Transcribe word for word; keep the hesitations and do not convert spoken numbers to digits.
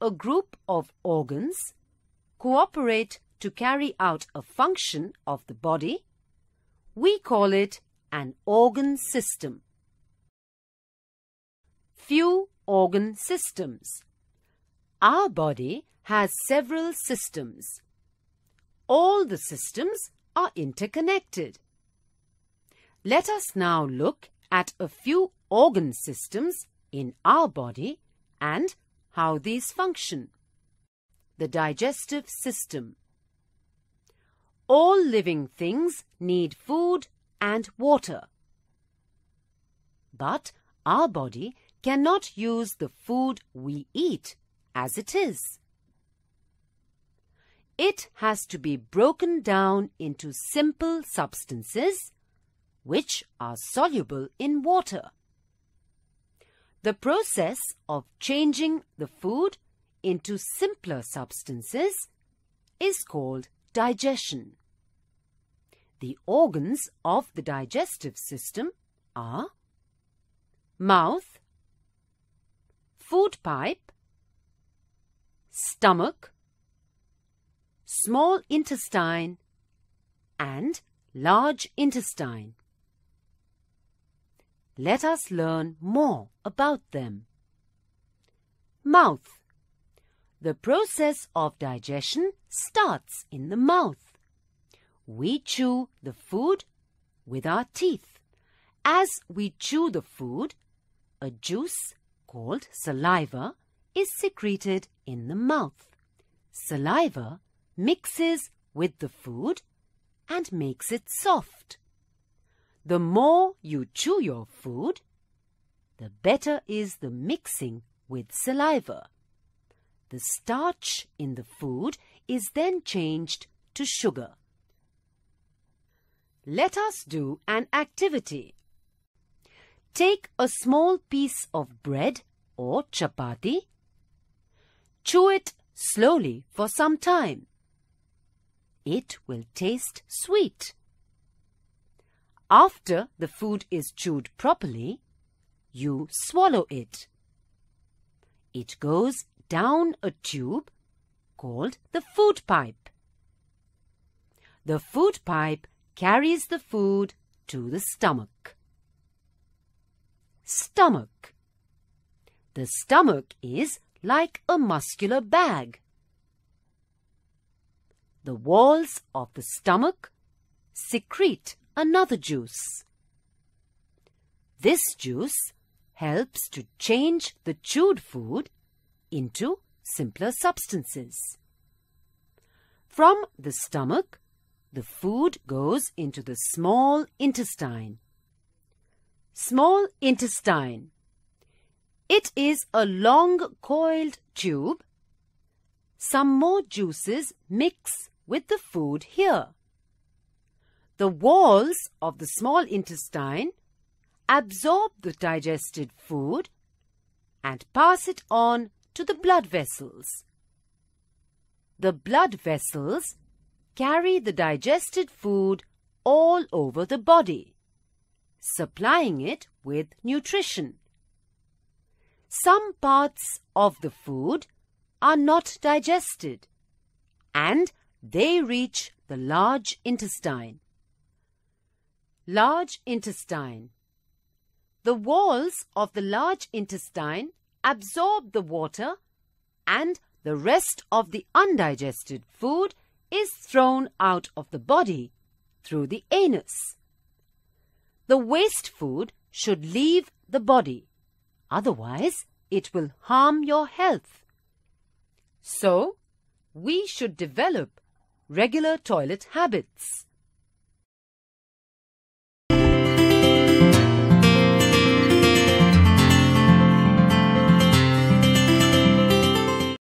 a group of organs cooperate to carry out a function of the body, we call it an organ system. Few organ systems. Our body has several systems. All the systems are interconnected. Let us now look at a few organ systems in our body and how these function. The digestive system. All living things need food and water. But our body cannot use the food we eat as it is. It has to be broken down into simple substances which are soluble in water. The process of changing the food into simpler substances is called digestion. The organs of the digestive system are mouth, food pipe, stomach, small intestine and large intestine. Let us learn more about them. Mouth. The process of digestion starts in the mouth. We chew the food with our teeth. As we chew the food, a juice called saliva is secreted in the mouth. Saliva mixes with the food and makes it soft. The more you chew your food, the better is the mixing with saliva. The starch in the food is then changed to sugar. Let us do an activity. Take a small piece of bread or chapati. Chew it slowly for some time. It will taste sweet. After the food is chewed properly, you swallow it. It goes down a tube called the food pipe. The food pipe carries the food to the stomach. Stomach. The stomach is like a muscular bag. The walls of the stomach secrete another juice. This juice helps to change the chewed food into simpler substances. From the stomach, the food goes into the small intestine. Small intestine. It is a long coiled tube. Some more juices mix with the food here. The walls of the small intestine absorb the digested food and pass it on to the blood vessels. The blood vessels carry the digested food all over the body, supplying it with nutrition. Some parts of the food are not digested and they reach the large intestine. Large intestine. The walls of the large intestine absorb the water and the rest of the undigested food is thrown out of the body through the anus. The waste food should leave the body, otherwise it will harm your health. So, we should develop regular toilet habits.